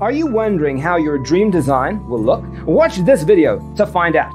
Are you wondering how your dream design will look? Watch this video to find out.